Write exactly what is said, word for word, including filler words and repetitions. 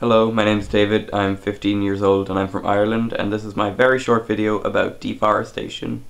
Hello, my name is David, I'm fifteen years old and I'm from Ireland, and this is my very short video about deforestation.